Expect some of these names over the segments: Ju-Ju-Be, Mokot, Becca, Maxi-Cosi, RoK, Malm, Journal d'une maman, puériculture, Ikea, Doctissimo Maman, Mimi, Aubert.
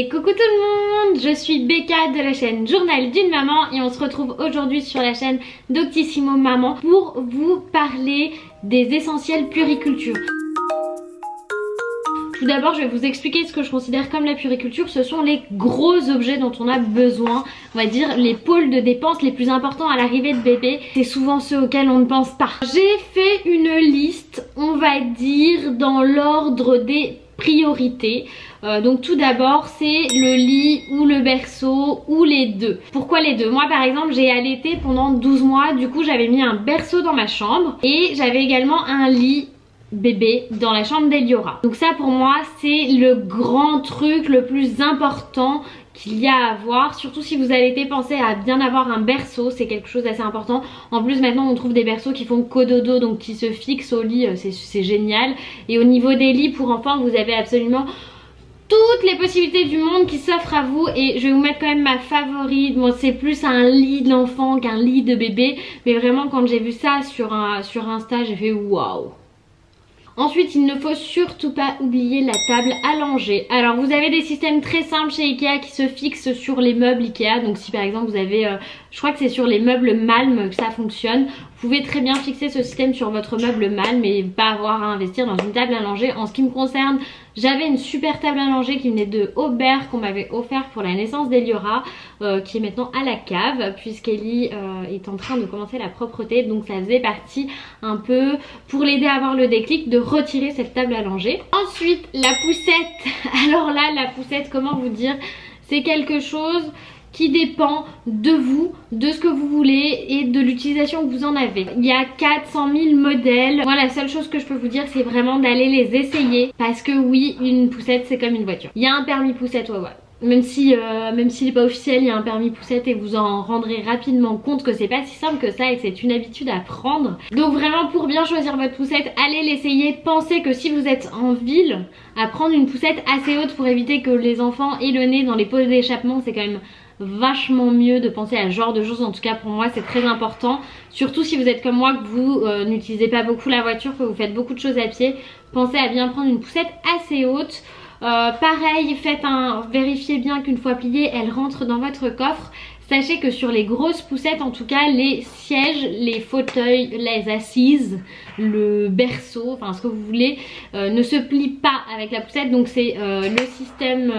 Et coucou tout le monde, je suis Becca de la chaîne Journal d'une maman et on se retrouve aujourd'hui sur la chaîne Doctissimo Maman pour vous parler des essentiels puériculture. Tout d'abord, je vais vous expliquer ce que je considère comme la puériculture. Ce sont les gros objets dont on a besoin, on va dire les pôles de dépenses les plus importants à l'arrivée de bébé. C'est souvent ceux auxquels on ne pense pas. J'ai fait une liste, on va dire, dans l'ordre des priorité. Donc tout d'abord c'est le lit ou le berceau ou les deux. Pourquoi les deux? Moi par exemple j'ai allaité pendant 12 mois, du coup j'avais mis un berceau dans ma chambre et j'avais également un lit bébé dans la chambre d'Eliora. Donc ça pour moi c'est le grand truc le plus important qu'il y a à avoir, surtout si vous allaitez, pensez à bien avoir un berceau, c'est quelque chose d'assez important. En plus maintenant on trouve des berceaux qui font cododo, donc qui se fixent au lit, c'est génial. Et au niveau des lits pour enfants vous avez absolument toutes les possibilités du monde qui s'offrent à vous, et je vais vous mettre quand même ma favorite. Bon, c'est plus un lit de l'enfant qu'un lit de bébé, mais vraiment quand j'ai vu ça sur Insta j'ai fait waouh. Ensuite, il ne faut surtout pas oublier la table allongée. Alors, vous avez des systèmes très simples chez Ikea qui se fixent sur les meubles Ikea. Donc, si par exemple vous avez, je crois que c'est sur les meubles Malm que ça fonctionne, vous pouvez très bien fixer ce système sur votre meuble Malm et pas avoir à investir dans une table allongée. En ce qui me concerne, j'avais une super table allongée qui venait de Aubert, qu'on m'avait offert pour la naissance d'Eliora, qui est maintenant à la cave puisqu'Ellie est en train de commencer la propreté. Donc ça faisait partie un peu, pour l'aider à avoir le déclic, de retirer cette table allongée. Ensuite la poussette. Alors là la poussette, comment vous dire, c'est quelque chose qui dépend de vous, de ce que vous voulez et de l'utilisation que vous en avez. Il y a 400 000 modèles. Moi la seule chose que je peux vous dire c'est vraiment d'aller les essayer, parce que oui, une poussette c'est comme une voiture. Il y a un permis poussette, ouais. Même s'il n'est pas officiel, il y a un permis poussette et vous en rendrez rapidement compte que c'est pas si simple que ça et que c'est une habitude à prendre. Donc vraiment pour bien choisir votre poussette, allez l'essayer. Pensez que si vous êtes en ville, à prendre une poussette assez haute pour éviter que les enfants aient le nez dans les pôles d'échappement, c'est quand même vachement mieux de penser à ce genre de choses. En tout cas pour moi c'est très important, surtout si vous êtes comme moi, que vous n'utilisez pas beaucoup la voiture, que vous faites beaucoup de choses à pied, pensez à bien prendre une poussette assez haute. Pareil, vérifiez bien qu'une fois pliée elle rentre dans votre coffre. Sachez que sur les grosses poussettes, en tout cas les sièges, les fauteuils, les assises, le berceau, enfin ce que vous voulez, ne se plient pas avec la poussette. Donc c'est le système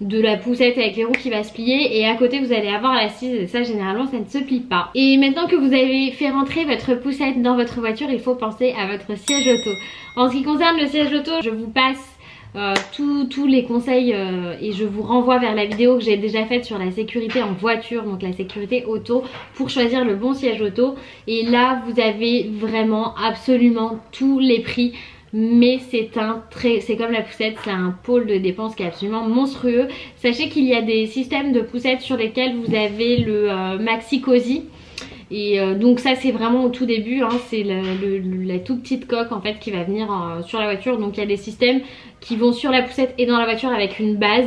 de la poussette avec les roues qui va se plier, et à côté vous allez avoir l'assise, et ça généralement ça ne se plie pas. Et maintenant que vous avez fait rentrer votre poussette dans votre voiture, il faut penser à votre siège auto. En ce qui concerne le siège auto, je vous passe tous les conseils et je vous renvoie vers la vidéo que j'ai déjà faite sur la sécurité en voiture, donc la sécurité auto, pour choisir le bon siège auto. Et là vous avez vraiment absolument tous les prix. Mais c'est comme la poussette, c'est un pôle de dépenses qui est absolument monstrueux. Sachez qu'il y a des systèmes de poussettes sur lesquels vous avez le Maxi-Cosi. Et donc ça c'est vraiment au tout début, hein, c'est la toute petite coque en fait qui va venir sur la voiture. Donc il y a des systèmes qui vont sur la poussette et dans la voiture avec une base.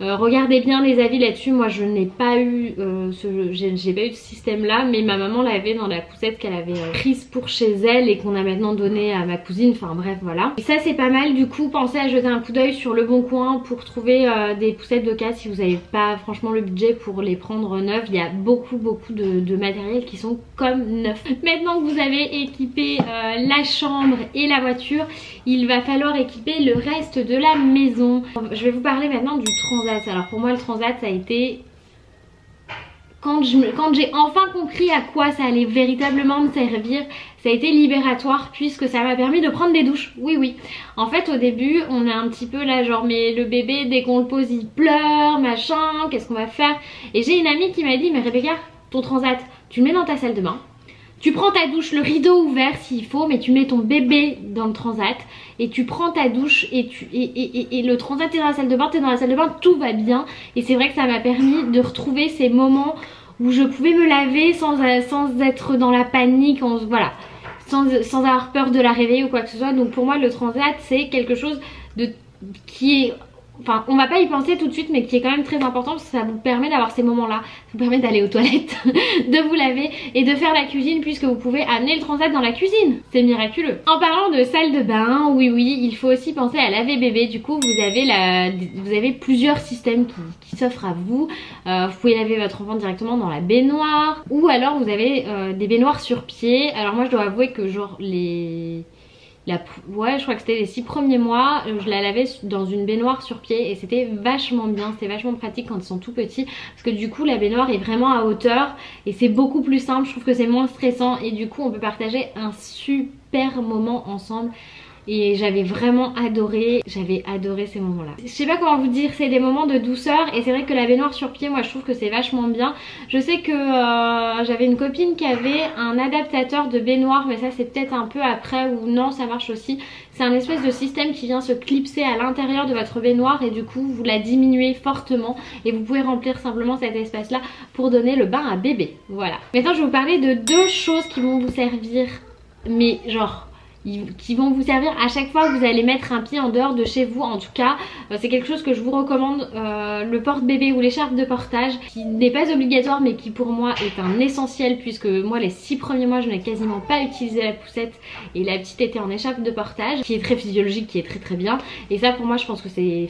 Regardez bien les avis là-dessus. Moi je n'ai pas eu ce système là, mais ma maman l'avait dans la poussette qu'elle avait prise pour chez elle et qu'on a maintenant donnée à ma cousine, enfin bref voilà. Et ça c'est pas mal, du coup pensez à jeter un coup d'œil sur Le Bon Coin pour trouver des poussettes de cas si vous n'avez pas franchement le budget pour les prendre neuves. Il y a beaucoup de matériel qui sont comme neuf. Maintenant que vous avez équipé la chambre et la voiture, il va falloir équiper le reste de la maison. Je vais vous parler maintenant du transat. Alors pour moi le transat ça a été, quand j'ai enfin compris à quoi ça allait véritablement me servir, ça a été libératoire, puisque ça m'a permis de prendre des douches. Oui oui. En fait au début on est un petit peu là genre mais le bébé dès qu'on le pose il pleure machin, qu'est-ce qu'on va faire? Et j'ai une amie qui m'a dit mais Rebecca, ton transat tu le mets dans ta salle de bain, tu prends ta douche, le rideau ouvert s'il faut, mais tu mets ton bébé dans le transat et tu prends ta douche et le transat est dans la salle de bain, t'es dans la salle de bain, tout va bien. Et c'est vrai que ça m'a permis de retrouver ces moments où je pouvais me laver sans être dans la panique, voilà, sans avoir peur de la réveiller ou quoi que ce soit. Donc pour moi le transat c'est quelque chose qui est enfin on va pas y penser tout de suite, mais qui est quand même très important parce que ça vous permet d'avoir ces moments là, ça vous permet d'aller aux toilettes, de vous laver et de faire la cuisine puisque vous pouvez amener le transat dans la cuisine, c'est miraculeux. En parlant de salle de bain, oui il faut aussi penser à laver bébé, du coup vous avez, plusieurs systèmes qui s'offrent à vous, vous pouvez laver votre enfant directement dans la baignoire ou alors vous avez des baignoires sur pied. Alors moi je dois avouer que genre ouais je crois que c'était les 6 premiers mois, je la lavais dans une baignoire sur pied et c'était vachement bien, c'était vachement pratique quand ils sont tout petits parce que du coup la baignoire est vraiment à hauteur et c'est beaucoup plus simple, je trouve que c'est moins stressant et du coup on peut partager un super moment ensemble. Et j'avais vraiment adoré, ces moments-là. Je sais pas comment vous dire, c'est des moments de douceur et c'est vrai que la baignoire sur pied, moi je trouve que c'est vachement bien. Je sais que j'avais une copine qui avait un adaptateur de baignoire, mais ça c'est peut-être un peu après ou non, ça marche aussi. C'est un espèce de système qui vient se clipser à l'intérieur de votre baignoire et du coup vous la diminuez fortement et vous pouvez remplir simplement cet espace-là pour donner le bain à bébé. Voilà. Maintenant je vais vous parler de 2 choses qui vont vous servir, mais genre... qui vont vous servir à chaque fois que vous allez mettre un pied en dehors de chez vous. En tout cas c'est quelque chose que je vous recommande, le porte-bébé ou l'écharpe de portage, qui n'est pas obligatoire mais qui pour moi est un essentiel puisque moi les 6 premiers mois je n'ai quasiment pas utilisé la poussette et la petite était en écharpe de portage qui est très physiologique, qui est très très bien, et ça pour moi je pense que c'est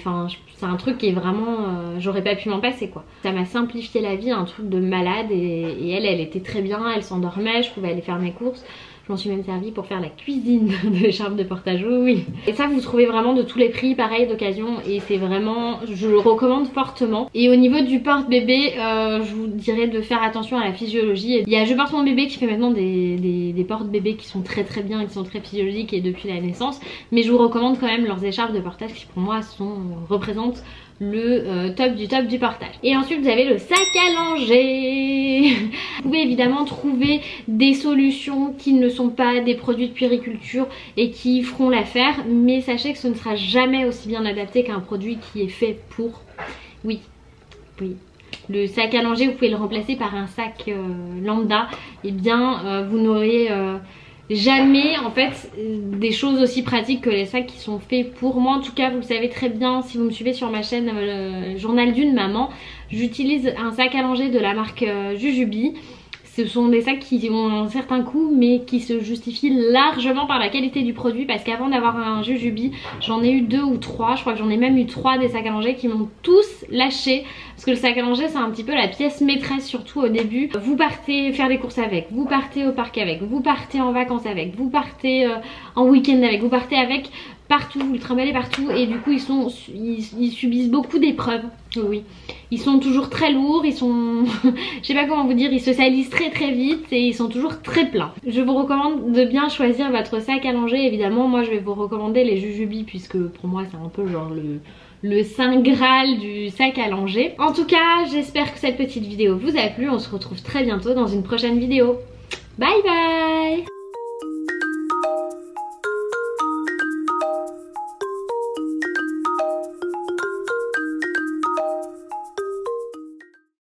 un truc qui est vraiment, j'aurais pas pu m'en passer quoi. Ça m'a simplifié la vie, un truc de malade, et elle était très bien, elle s'endormait, je pouvais aller faire mes courses. Je m'en suis même servie pour faire la cuisine de l'écharpe de portage, oui. Et ça vous trouvez vraiment de tous les prix, pareil d'occasion, et c'est vraiment, je le recommande fortement. Et au niveau du porte-bébé, je vous dirais de faire attention à la physiologie. Il y a Je porte mon bébé qui fait maintenant des porte-bébés qui sont très très bien, qui sont très physiologiques et depuis la naissance. Mais je vous recommande quand même leurs écharpes de portage qui pour moi représentent le top du portage. Et ensuite vous avez le sac à langer. Vous pouvez évidemment trouver des solutions qui ne sont pas des produits de puériculture et qui feront l'affaire, mais sachez que ce ne sera jamais aussi bien adapté qu'un produit qui est fait pour... Oui. Le sac à langer, vous pouvez le remplacer par un sac lambda, et bien vous n'aurez... jamais en fait des choses aussi pratiques que les sacs qui sont faits pour moi. En tout cas vous le savez très bien si vous me suivez sur ma chaîne Journal d'une maman, j'utilise un sac à langer de la marque Ju-Ju-Be. Ce sont des sacs qui ont un certain coût mais qui se justifient largement par la qualité du produit, parce qu'avant d'avoir un Ju-Ju-Be j'en ai eu 2 ou 3, je crois que j'en ai même eu 3 des sacs à langer qui m'ont tous lâché, parce que le sac à langer c'est un petit peu la pièce maîtresse, surtout au début. Vous partez faire des courses avec, vous partez au parc avec, vous partez en vacances avec, vous partez en week-end avec, vous partez avec partout, vous le trimballez partout, et du coup ils subissent beaucoup d'épreuves. Oui, ils sont toujours très lourds, ils sont, je sais pas comment vous dire, ils se salissent très très vite et ils sont toujours très pleins. Je vous recommande de bien choisir votre sac à langer, évidemment moi je vais vous recommander les Ju-Ju-Be puisque pour moi c'est un peu genre le saint graal du sac à langer. En tout cas j'espère que cette petite vidéo vous a plu, on se retrouve très bientôt dans une prochaine vidéo. Bye bye.